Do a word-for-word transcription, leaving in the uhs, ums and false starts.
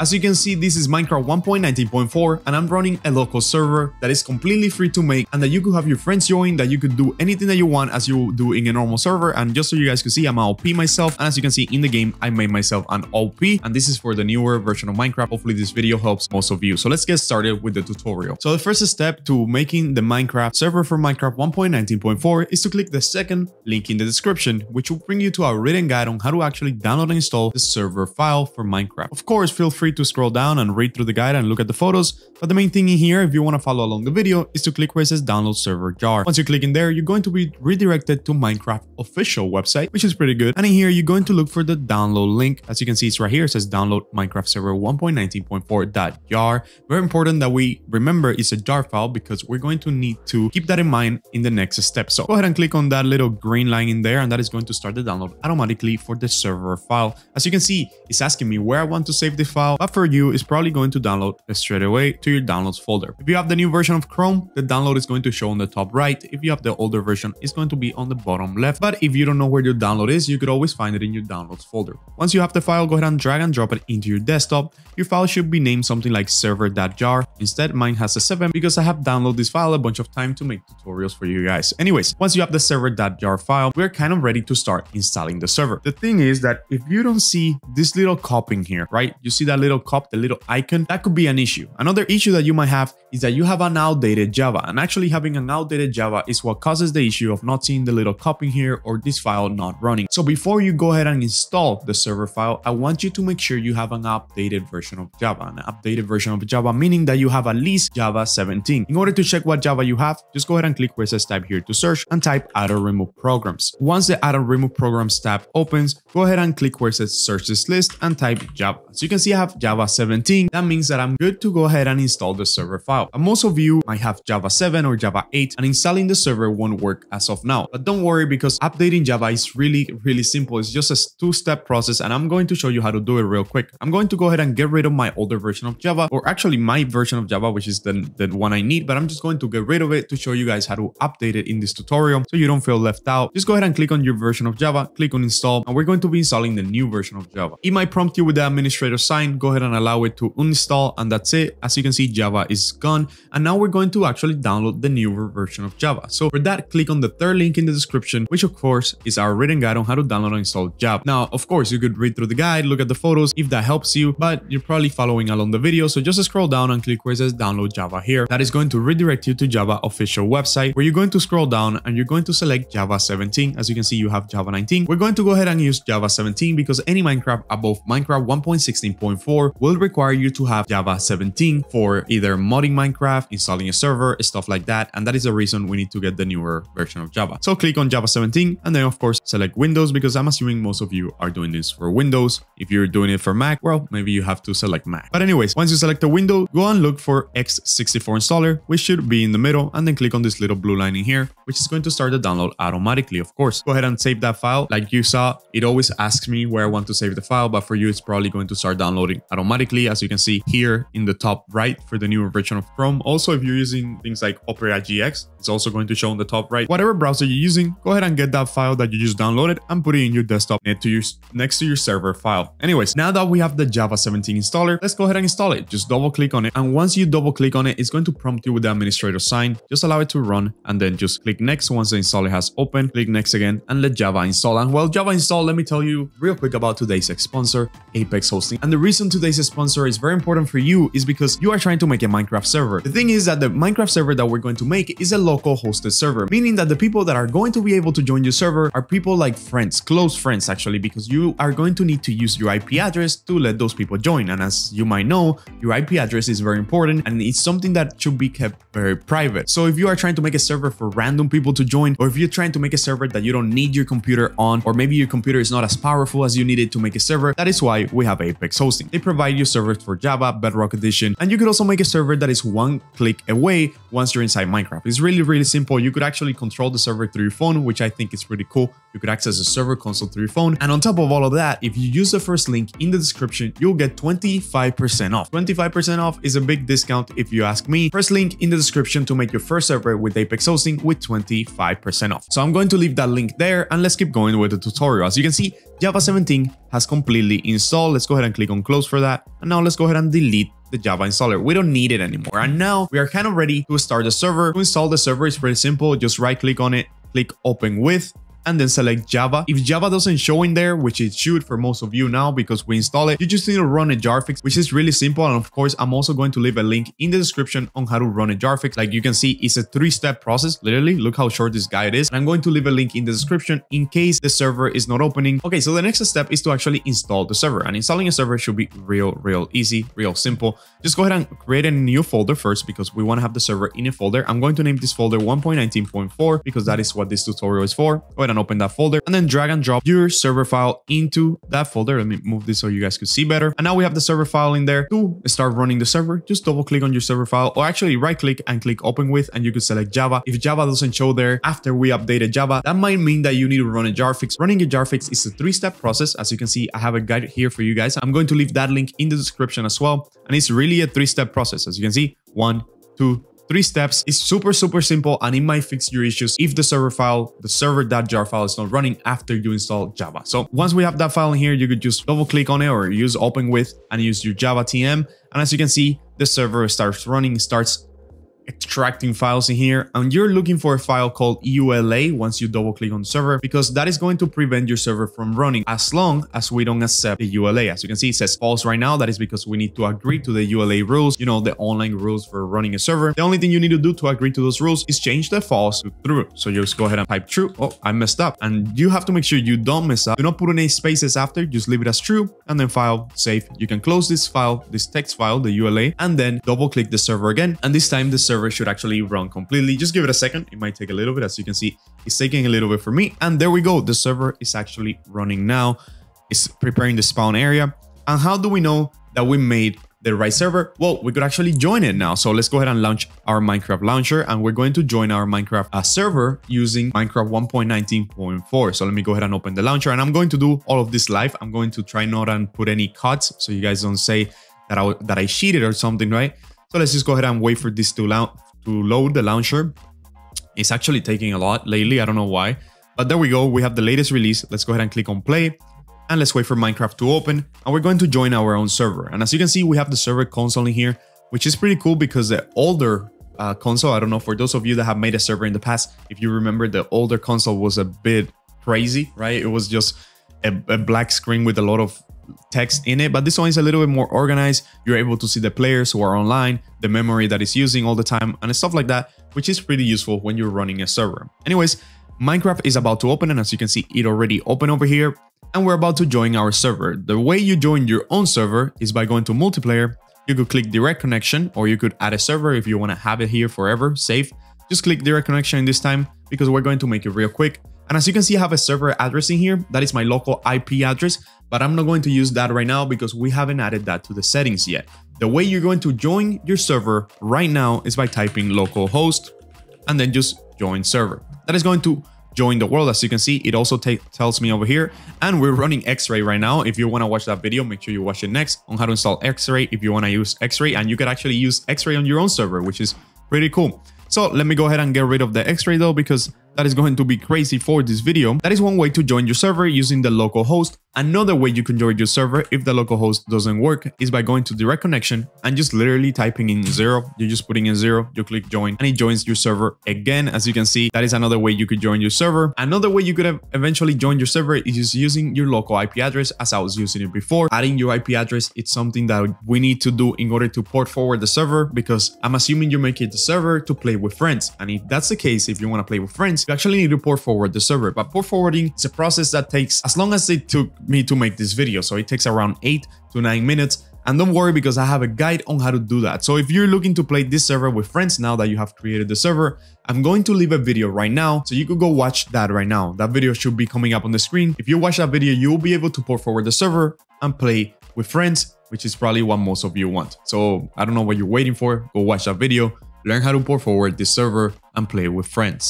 As you can see, this is Minecraft one point nineteen point four and I'm running a local server that is completely free to make and that you could have your friends join, that you could do anything that you want as you do in a normal server. And just so you guys can see, I'm an O P myself, and as you can see in the game, I made myself an O P, and this is for the newer version of Minecraft. Hopefully this video helps most of you. So let's get started with the tutorial. So the first step to making the Minecraft server for Minecraft one point nineteen point four is to click the second link in the description, which will bring you to our written guide on how to actually download and install the server file for Minecraft. Of course, feel free to scroll down and read through the guide and look at the photos. But the main thing in here, if you want to follow along the video, is to click where it says download server jar. Once you click in there, you're going to be redirected to Minecraft official website, which is pretty good. And in here, you're going to look for the download link. As you can see, it's right here. It says download Minecraft server one point nineteen point four.jar. Very important that we remember it's a jar file because we're going to need to keep that in mind in the next step. So go ahead and click on that little green line in there, and that is going to start the download automatically for the server file. As you can see, it's asking me where I want to save the file, but for you, it's probably going to download straight away to your downloads folder. If you have the new version of Chrome, the download is going to show on the top right. If you have the older version, it's going to be on the bottom left. But if you don't know where your download is, you could always find it in your downloads folder. Once you have the file, go ahead and drag and drop it into your desktop. Your file should be named something like server.jar. Instead, mine has a seven because I have downloaded this file a bunch of times to make tutorials for you guys. Anyways, once you have the server.jar file, we're kind of ready to start installing the server. The thing is that if you don't see this little cup in here, right? You see that little cup, the little icon? That could be an issue. Another issue that you might have is that you have an outdated Java, and actually having an outdated Java is what causes the issue of not seeing the little cup in here or this file not running. So before you go ahead and install the server file, I want you to make sure you have an updated version of Java, an updated version of Java, meaning that you have at least Java seventeen. In order to check what Java you have, just go ahead and click where it says type here to search and type add or remove programs. Once the add or remove programs tab opens, go ahead and click where it says search this list and type Java. So you can see I have Java seventeen. That means that I'm good to go ahead and install the server file. And most of you might have Java seven or Java eight, and installing the server won't work as of now. But don't worry, because updating Java is really, really simple. It's just a two-step process, and I'm going to show you how to do it real quick. I'm going to go ahead and get rid of my older version of Java, or actually my version of Java, which is the, the one I need, but I'm just going to get rid of it to show you guys how to update it in this tutorial so you don't feel left out. Just go ahead and click on your version of Java, click on install, and we're going to be installing the new version of Java. It might prompt you with the administrator sign. Go ahead and allow it to uninstall, and that's it. As you can see, Java is gone, and now we're going to actually download the newer version of Java. So for that, click on the third link in the description, which of course is our written guide on how to download and install Java. Now, of course, you could read through the guide, look at the photos if that helps you, but you're probably following along the video. So just scroll down and click where it says download Java here. That is going to redirect you to Java official website, where you're going to scroll down and you're going to select Java seventeen. As you can see, you have Java nineteen. We're going to go ahead and use Java seventeen because any Minecraft above Minecraft one point sixteen point four will require you to have Java seventeen for either modding Minecraft, installing a server, stuff like that. And that is the reason we need to get the newer version of Java. So click on Java seventeen, and then of course select Windows, because I'm assuming most of you are doing this for Windows. If you're doing it for Mac, well, maybe you have to select Mac. But anyways, once you select the window, go and look for x sixty-four installer, which should be in the middle, and then click on this little blue line in here, which is going to start the download automatically, of course. Go ahead and save that file. Like you saw, it always asks me where I want to save the file, but for you, it's probably going to start downloading automatically, as you can see here in the top right for the newer version of Chrome. Also, if you're using things like Opera G X, it's also going to show on the top right. Whatever browser you're using, go ahead and get that file that you just downloaded and put it in your desktop next to your, next to your server file. Anyways, now that we have the Java seventeen installer, let's go ahead and install it. Just double click on it. And once you double click on it, it's going to prompt you with the administrator sign. Just allow it to run, and then just click next. Once the installer has opened, click next again and let Java install. And while Java install, let me tell you real quick about today's sponsor, Apex Hosting. And the reason today's sponsor is very important for you is because you are trying to make a Minecraft server. The thing is that the Minecraft server that we're going to make is a local hosted server, meaning that the people that are going to be able to join your server are people like friends, close friends actually, because you are going to need to use your I P address to let those people join. And as you might know, your I P address is very important, and it's something that should be kept very private. So if you are trying to make a server for random people to join, or if you're trying to make a server that you don't need your computer on, or maybe your computer is not as powerful as you need it to make a server, that is why we have Apex Hosting. They provide you servers for Java, Bedrock Edition, and you could also make a server that is one click away once you're inside Minecraft. It's really, really simple. You could actually control the server through your phone, which I think is pretty cool. You could access the server console through your phone. And on top of all of that, if you use the first link in the description, you'll get twenty-five percent off. twenty-five percent off is a big discount if you ask me. First link in the description to make your first server with Apex Hosting with twenty-five percent off. So I'm going to leave that link there, and let's keep going with the tutorial. As you can see, Java seventeen has completely installed. Let's go ahead and click on close for that. And now let's go ahead and delete the Java installer. We don't need it anymore. And now we are kind of ready to start the server. To install the server is pretty simple. Just right click on it, click open with, and then select Java. If Java doesn't show in there, which it should for most of you now because we install it, you just need to run a jarfix, which is really simple. And of course, I'm also going to leave a link in the description on how to run a jarfix. Like you can see, it's a three-step process. Literally, look how short this guide is. And I'm going to leave a link in the description in case the server is not opening. Okay, so the next step is to actually install the server. And installing a server should be real, real easy, real simple. Just go ahead and create a new folder first because we want to have the server in a folder. I'm going to name this folder one point nineteen point four because that is what this tutorial is for. Go ahead and open that folder and then drag and drop your server file into that folder. Let me move this so you guys could see better. And now we have the server file in there. To start running the server, just double click on your server file, or actually right click and click open with, and you could select Java. If Java doesn't show there after we updated Java, that might mean that you need to run a jarfix. Running a jarfix is a three-step process. As you can see, I have a guide here for you guys. I'm going to leave that link in the description as well. And it's really a three-step process. As you can see, one, two, three steps. It's super, super simple, and it might fix your issues if the server file, the server.jar file is not running after you install Java. So once we have that file in here, you could just double click on it or use open with and use your Java T M. And as you can see, the server starts running, starts extracting files in here, and you're looking for a file called E U L A once you double click on the server, because that is going to prevent your server from running as long as we don't accept the U L A. As you can see, it says false right now. That is because we need to agree to the U L A rules, you know, the online rules for running a server. The only thing you need to do to agree to those rules is change the false to true. So you just go ahead and type true. Oh, I messed up. And you have to make sure you don't mess up. Do not put any spaces after, just leave it as true, and then file, save. You can close this file, this text file, the U L A, and then double click the server again. And this time the server server should actually run completely. Just give it a second. It might take a little bit. As you can see, it's taking a little bit for me. And there we go. The server is actually running now. It's preparing the spawn area. And how do we know that we made the right server? Well, we could actually join it now. So let's go ahead and launch our Minecraft launcher. And we're going to join our Minecraft uh, server using Minecraft one point nineteen point four. So let me go ahead and open the launcher. And I'm going to do all of this live. I'm going to try not and put any cuts so you guys don't say that I, that I cheated or something, right? So let's just go ahead and wait for this to, lo to load the launcher. It's actually taking a lot lately. I don't know why, but there we go. We have the latest release. Let's go ahead and click on play, and let's wait for Minecraft to open, and we're going to join our own server. And as you can see, we have the server console in here, which is pretty cool because the older uh, console, I don't know, for those of you that have made a server in the past, if you remember, the older console was a bit crazy, right? It was just a, a black screen with a lot of text in it, but this one is a little bit more organized. You're able to see the players who are online, the memory that is using all the time, and stuff like that, which is pretty useful when you're running a server. Anyways, Minecraft is about to open, and as you can see, it already opened over here, and we're about to join our server. The way you join your own server is by going to multiplayer. You could click direct connection, or you could add a server if you want to have it here forever, save. Just click direct connection this time because we're going to make it real quick. And as you can see, I have a server address in here. That is my local I P address, but I'm not going to use that right now because we haven't added that to the settings yet. The way you're going to join your server right now is by typing localhost and then just join server. That is going to join the world. As you can see, it also tells me over here, and we're running X-Ray right now. If you want to watch that video, make sure you watch it next on how to install X-Ray if you want to use X-Ray, and you could actually use X-Ray on your own server, which is pretty cool. So let me go ahead and get rid of the X-Ray though, because that is going to be crazy for this video. That is one way to join your server using the local host. Another way you can join your server if the local host doesn't work is by going to direct connection and just literally typing in zero. You're just putting in zero, you click join, and it joins your server again. As you can see, that is another way you could join your server. Another way you could have eventually joined your server is just using your local I P address, as I was using it before. Adding your I P address, it's something that we need to do in order to port forward the server, because I'm assuming you're making the server to play with friends. And if that's the case, if you want to play with friends, you actually need to port forward the server. But port forwarding is a process that takes as long as it took me to make this video. So it takes around eight to nine minutes. And don't worry, because I have a guide on how to do that. So if you're looking to play this server with friends now that you have created the server, I'm going to leave a video right now, so you could go watch that right now. That video should be coming up on the screen. If you watch that video, you will be able to port forward the server and play with friends, which is probably what most of you want. So I don't know what you're waiting for. Go watch that video, learn how to port forward this server and play with friends.